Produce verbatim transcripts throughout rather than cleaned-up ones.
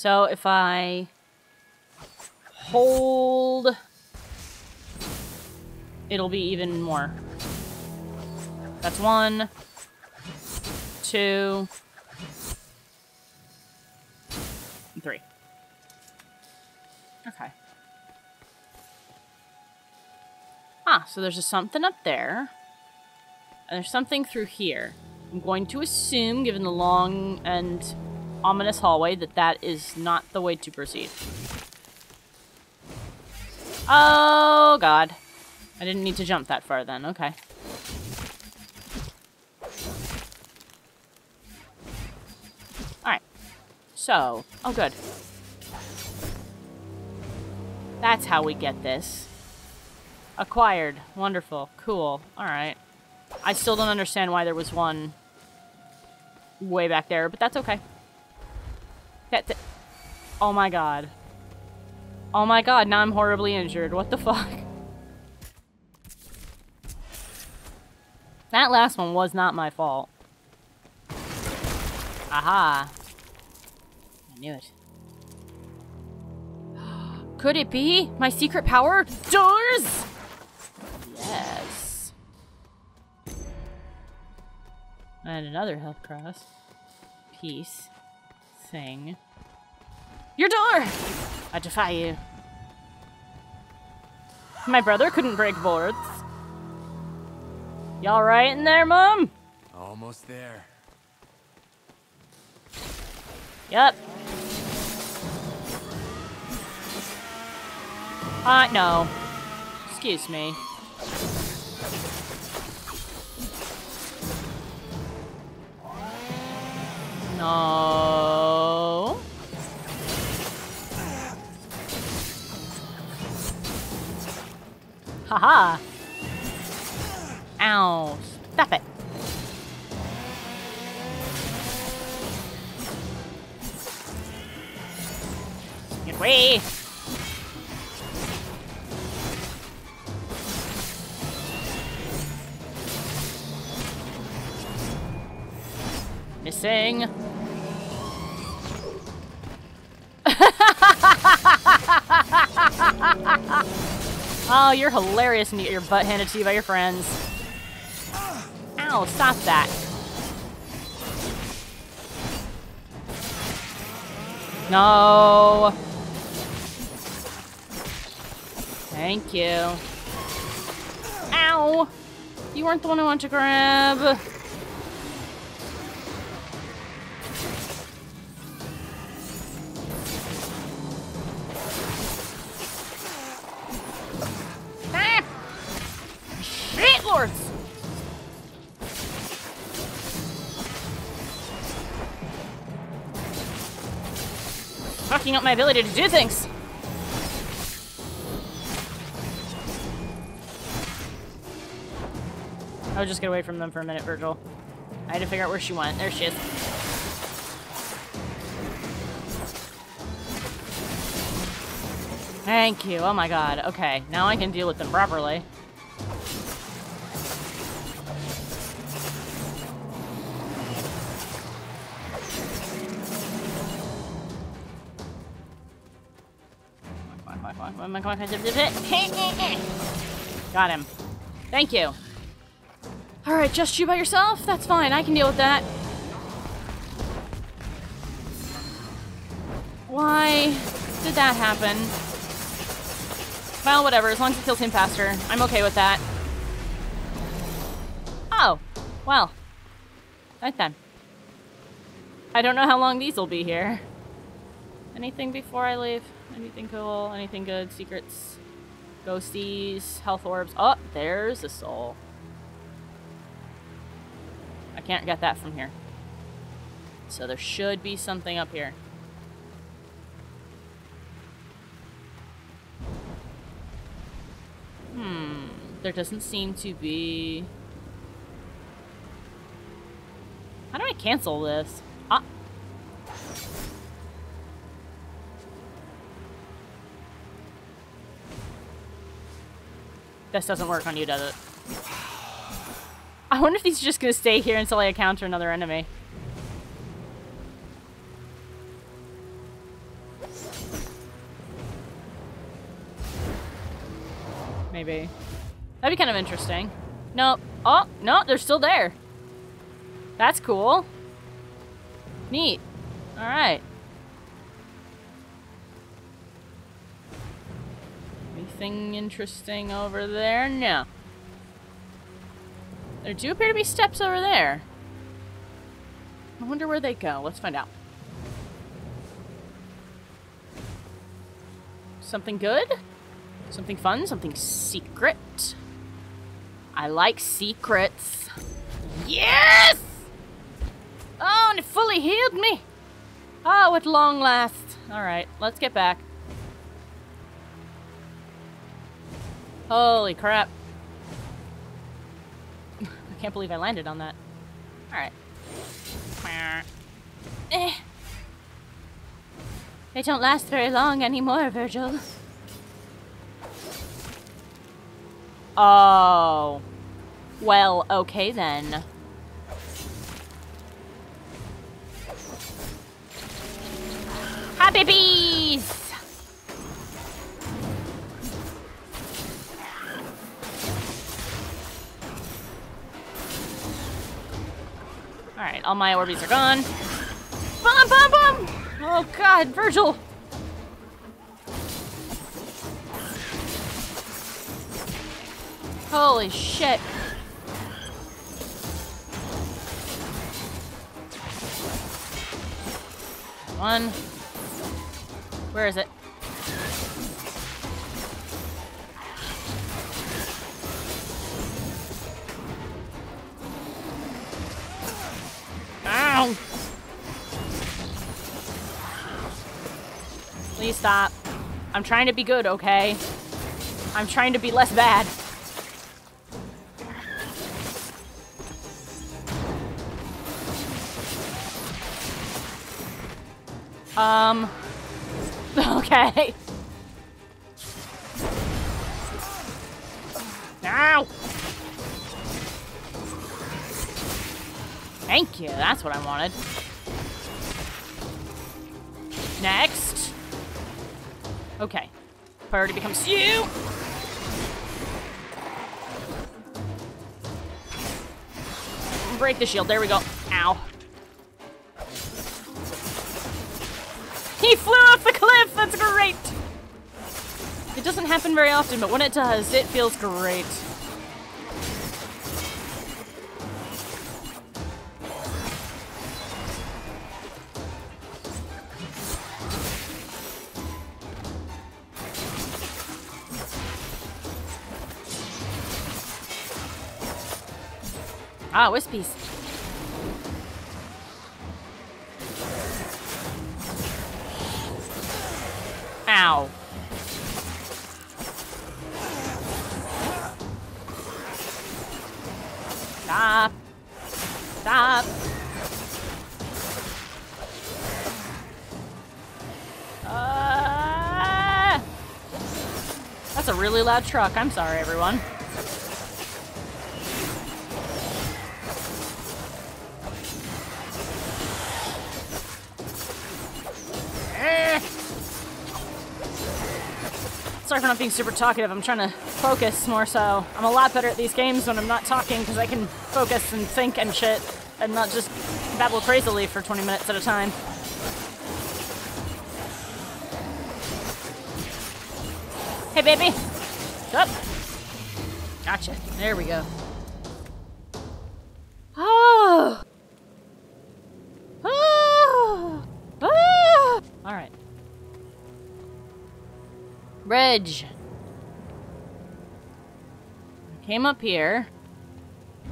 So if I hold, it'll be even more. That's one, two, and three. Okay. Ah, so there's just something up there. And there's something through here. I'm going to assume, given the long and ominous hallway, that that is not the way to proceed. Oh, God. I didn't need to jump that far then. Okay. Alright. So. Oh, good. That's how we get this. Acquired. Wonderful. Cool. Alright. I still don't understand why there was one way back there, but that's okay. That, that, oh my god. Oh my god, now I'm horribly injured. What the fuck? That last one was not my fault. Aha. I knew it. Could it be my secret power? Doors! Yes. And another health cross. Peace. Thing. Your door! I defy you. My brother couldn't break boards. Y'all right in there, Mom? Almost there. Yep. Uh, no. Excuse me. No. Haha. Ow. Stop it. Get away. Missing. Oh, you're hilarious and you get your butt handed to you by your friends. Ow, stop that. No. Thank you. Ow. You weren't the one I wanted to grab. Fucking up my ability to do things. I'll just get away from them for a minute, Vergil. I had to figure out where she went. There she is. Thank you. Oh my god. Okay, now I can deal with them properly. Got him. Thank you. Alright, just you by yourself? That's fine. I can deal with that. Why did that happen? Well, whatever. As long as it kills him faster. I'm okay with that. Oh. Well. Right then. I don't know how long these will be here. Anything before I leave? Anything cool? Anything good? Secrets? Ghosties? Health orbs? Oh, there's a soul. I can't get that from here. So there should be something up here. Hmm. There doesn't seem to be... How do I cancel this? Ah. This doesn't work on you, does it? I wonder if he's just gonna stay here until I encounter another enemy. maybe. That'd be kind of interesting. No. Oh, no, they're still there. That's cool. Neat. All right. Anything interesting over there? No. There do appear to be steps over there. I wonder where they go. Let's find out. Something good? Something fun? Something secret? I like secrets. Yes! Oh, and it fully healed me. Oh, at long last. All right, let's get back. Holy crap. I can't believe I landed on that. All right. Eh. They don't last very long anymore, Vergil. Oh. Well, okay then. Happy bees! Alright, all my Orbeez are gone. Bum, bum, bum! Oh god, Vergil! Holy shit. One. Where is it? Ow! Please stop. I'm trying to be good, okay? I'm trying to be less bad. Um... Okay. Ow! Thank you, that's what I wanted. Next. Okay. Priority becomes you! Break the shield, there we go. Ow. He flew off the cliff! That's great! It doesn't happen very often, but when it does, it feels great. Ah, Wispies. Ow. Stop. Stop. Uh, that's a really loud truck. I'm sorry, everyone. Sorry for not being super talkative, I'm trying to focus more so. I'm a lot better at these games when I'm not talking because I can focus and think and shit and not just babble crazily for twenty minutes at a time. Hey baby! Up! Gotcha. There we go. Oh! Oh! Oh! Alright. Bridge. I came up here.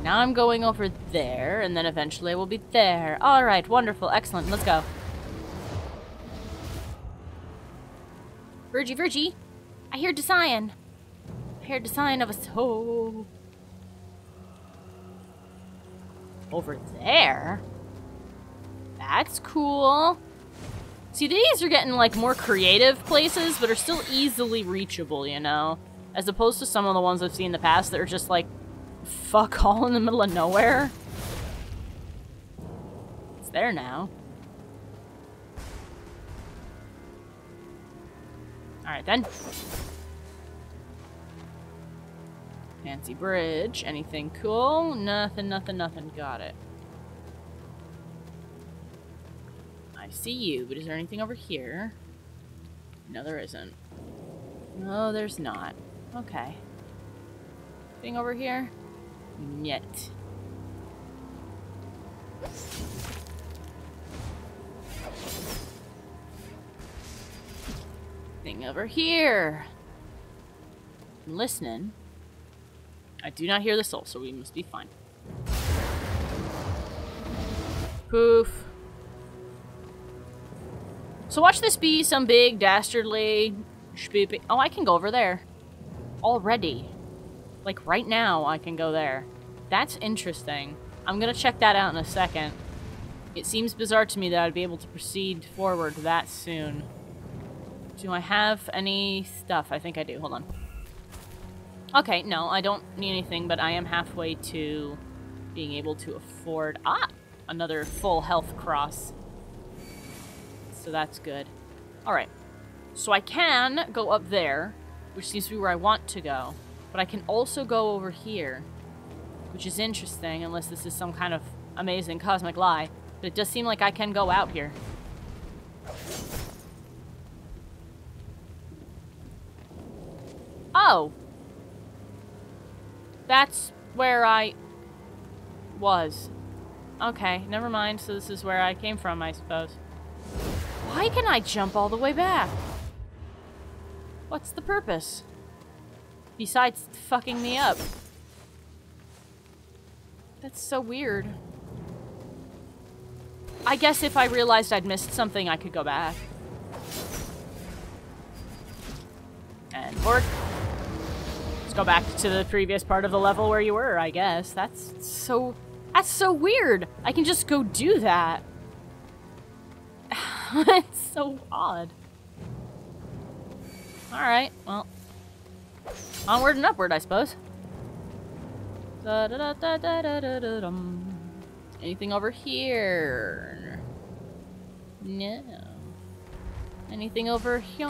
Now I'm going over there, and then eventually we'll be there. All right, wonderful, excellent. Let's go. Virgie, Virgie, I hear Design. I hear Design of a soul. Over there. That's cool. See, these are getting, like, more creative places, but are still easily reachable, you know? As opposed to some of the ones I've seen in the past that are just, like, fuck all in the middle of nowhere. It's there now. Alright, then. Fancy bridge. Anything cool? Nothing, nothing, nothing. Got it. I see you, but is there anything over here? No, there isn't. No, there's not. Okay. Anything over here? Yet. Thing over here. I'm listening. I do not hear the soul, so we must be fine. Poof. So watch this be some big dastardly spoopy. Oh, I can go over there. Already. Like right now, I can go there. That's interesting. I'm gonna check that out in a second. It seems bizarre to me that I'd be able to proceed forward that soon. Do I have any stuff? I think I do. Hold on. Okay, no, I don't need anything, but I am halfway to being able to afford... Ah! Another full health cross. So that's good. Alright. So I can go up there, which seems to be where I want to go. But I can also go over here, which is interesting, unless this is some kind of amazing cosmic lie. But it does seem like I can go out here. Oh! That's where I was. Okay, never mind. So this is where I came from, I suppose. Why can I jump all the way back? What's the purpose? Besides fucking me up. That's so weird. I guess if I realized I'd missed something, I could go back. And forward. Go back to the previous part of the level where you were, I guess. That's so... That's so weird! I can just go do that. It's so odd. Alright, well. Onward and upward, I suppose. Anything over here? No. Anything over here?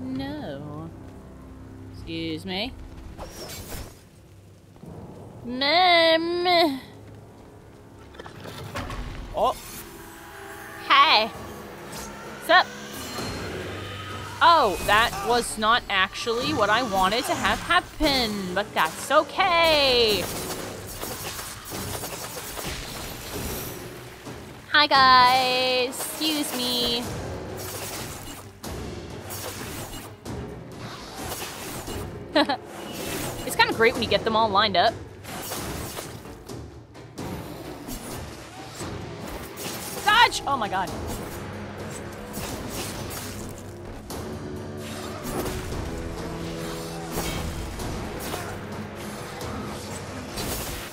No. Excuse me. Mmm. Oh. Hey. What's up? Oh, that was not actually what I wanted to have happen, but that's okay. Hi, guys. Excuse me. It's kind of great when you get them all lined up. Dodge! Oh my god.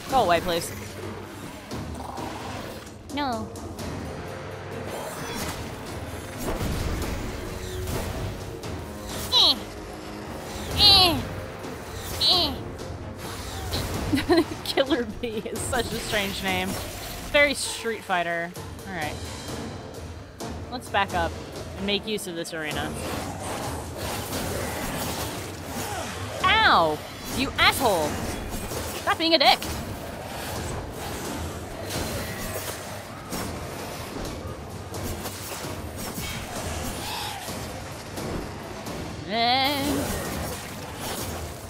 Go away, please. No. Killer Bee is such a strange name. Very Street Fighter. Alright. Let's back up and make use of this arena. Ow! You asshole! Stop being a dick! And...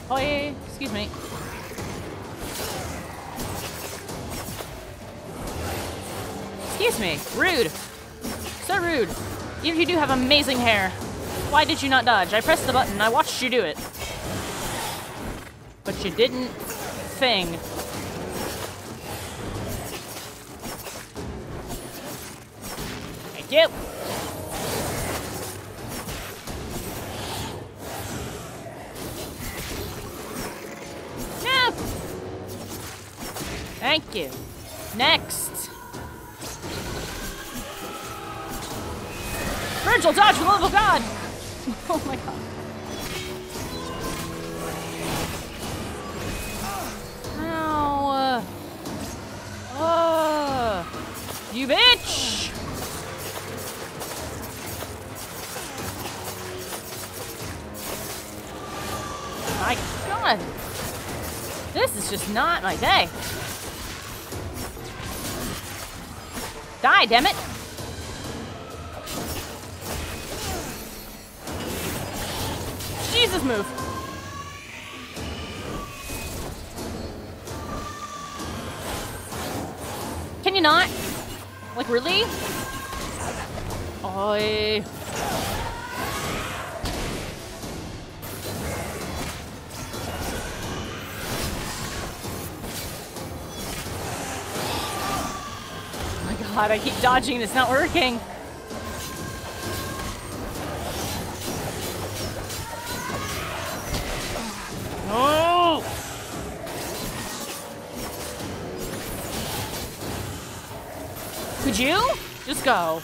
Oh, yeah, excuse me. Excuse me. Rude. So rude. Even if you do have amazing hair, why did you not dodge? I pressed the button. I watched you do it. But you didn't thing. Thank you. No. Thank you. Next. Vergil, dodge for the love of God! Oh my god. Ow. Oh. You bitch! My god. This is just not my day. Die, damn it! Jesus, move! Can you not? Like, really? Oi! God, I keep dodging and it's not working. No! Could you? Just go.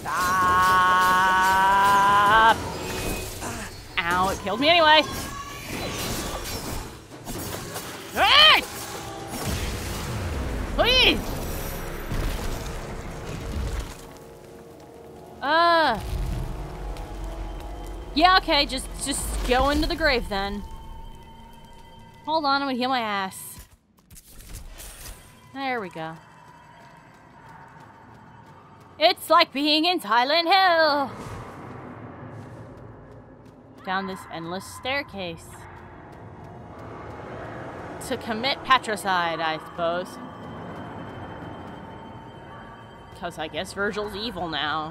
Stop! Ow, it killed me anyway. Hey! Please! Uh. Yeah, okay, just just go into the grave then. Hold on, I'm gonna heal my ass. There we go. It's like being in Silent Hill! Down this endless staircase. To commit patricide, I suppose. Because I guess Vergil's evil now.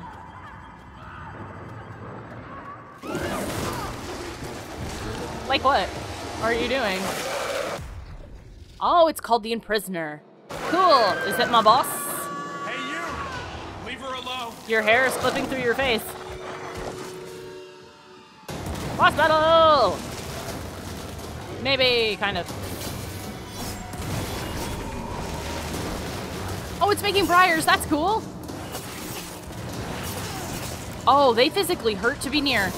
Like what are you doing? Oh, it's called the Imprisoner. Cool. Is that my boss? Hey, you! Leave her alone! Your hair is flipping through your face. Boss battle! Maybe, kind of. Oh, it's making briars. That's cool. Oh, they physically hurt to be near.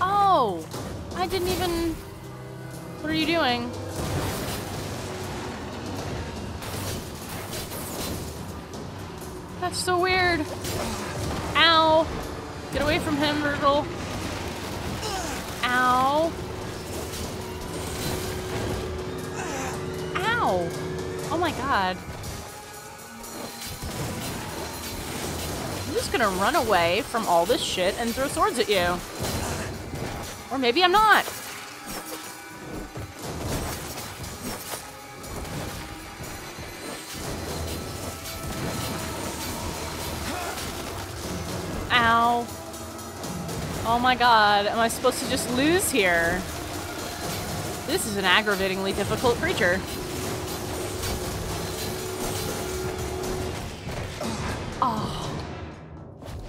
Oh, I didn't even... What are you doing? That's so weird. Ow. Get away from him, Vergil. Ow. Oh my god. I'm just gonna run away from all this shit and throw swords at you. Or maybe I'm not. Ow. Oh my god. Am I supposed to just lose here? This is an aggravatingly difficult creature.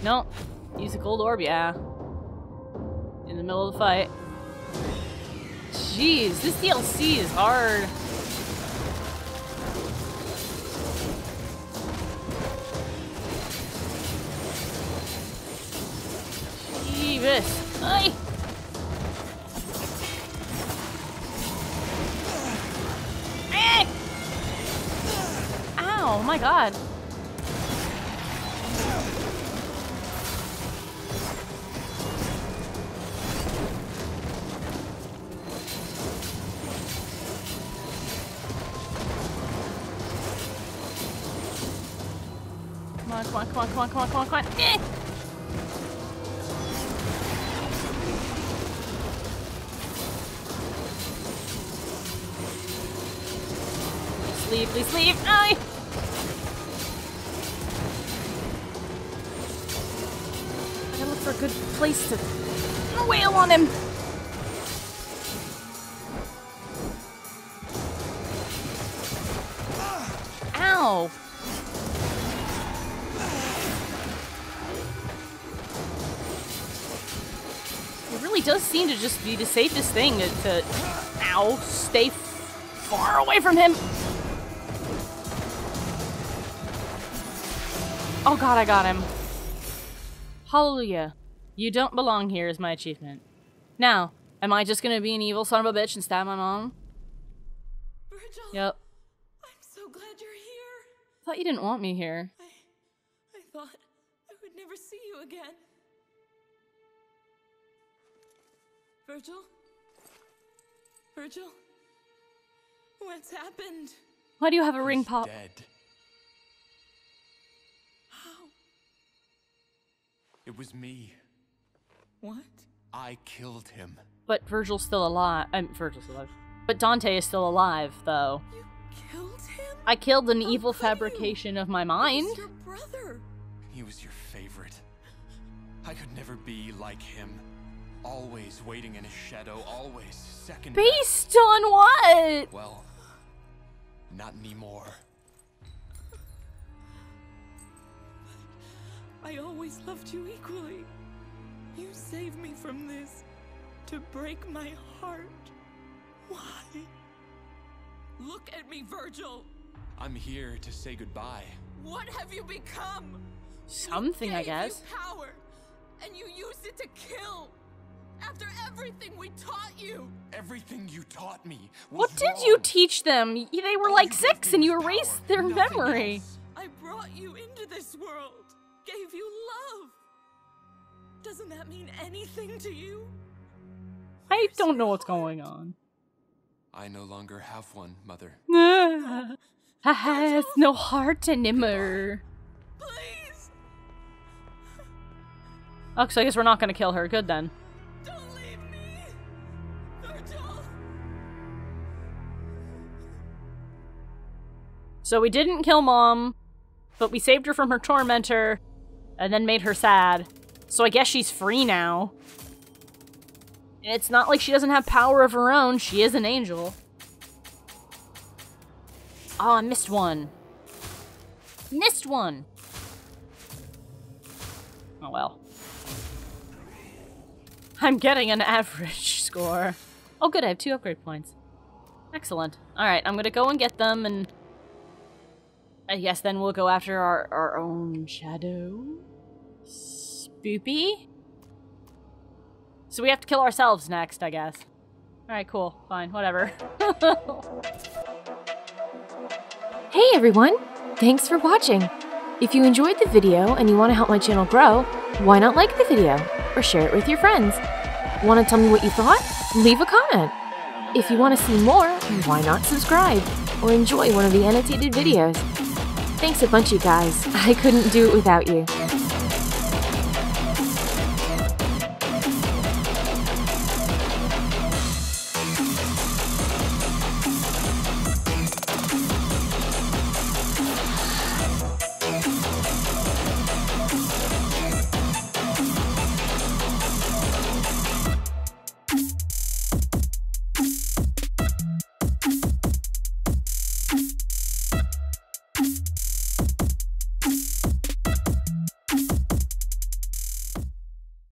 Nope. Use a gold orb, yeah. In the middle of the fight. Jeez, this D L C is hard. Jeebus. Ay! Ay! Ow, my god. Come on, come on, come on, come on, come on, come on. Eh. Please leave, please leave. Aye. I gotta look for a good place to wail on him. Ow. Does seem to just be the safest thing to, to ow, stay far away from him. Oh god, I got him. Hallelujah. You don't belong here is my achievement. Now, am I just gonna be an evil son of a bitch and stab my mom? Vergil, yep. I'm so glad you're here. I thought you didn't want me here. I, I thought I never see you again. Vergil? Vergil? What's happened? Why do you have a ring pop? Dead. How? It was me. What? I killed him. But Vergil's still alive. I'm Vergil's alive. But Dante is still alive, though. You killed him? I killed an How evil fabrication you? of my mind. Your brother. He was your favorite. I could never be like him. Always waiting in his shadow, always second. Based on what? Well, not anymore. I always loved you equally. You saved me from this, to break my heart. Why? Look at me, Vergil. I'm here to say goodbye. What have you become? Something, I guess. You power, and you used it to kill. After everything we taught you. Everything you taught me. What did wrong. you teach them? They were All like six and you erased power, their memory. Else. I brought you into this world. Gave you love. Doesn't that mean anything to you? I don't know what's going on. I no longer have one, Mother. I has no heart anymore. Please. Oh, so I guess we're not going to kill her. Good then. So we didn't kill Mom, but we saved her from her tormentor, and then made her sad. So I guess she's free now. It's not like she doesn't have power of her own, she is an angel. Oh, I missed one. Missed one! Oh well. I'm getting an average score. Oh good, I have two upgrade points. Excellent. Alright, I'm gonna go and get them and... I guess then we'll go after our, our own shadow. Spoopy? So we have to kill ourselves next, I guess. Alright, cool. Fine. Whatever. Hey everyone! Thanks for watching! If you enjoyed the video and you want to help my channel grow, why not like the video? Or share it with your friends? Want to tell me what you thought? Leave a comment! If you want to see more, why not subscribe? Or enjoy one of the annotated videos? Thanks a bunch, you guys. I couldn't do it without you.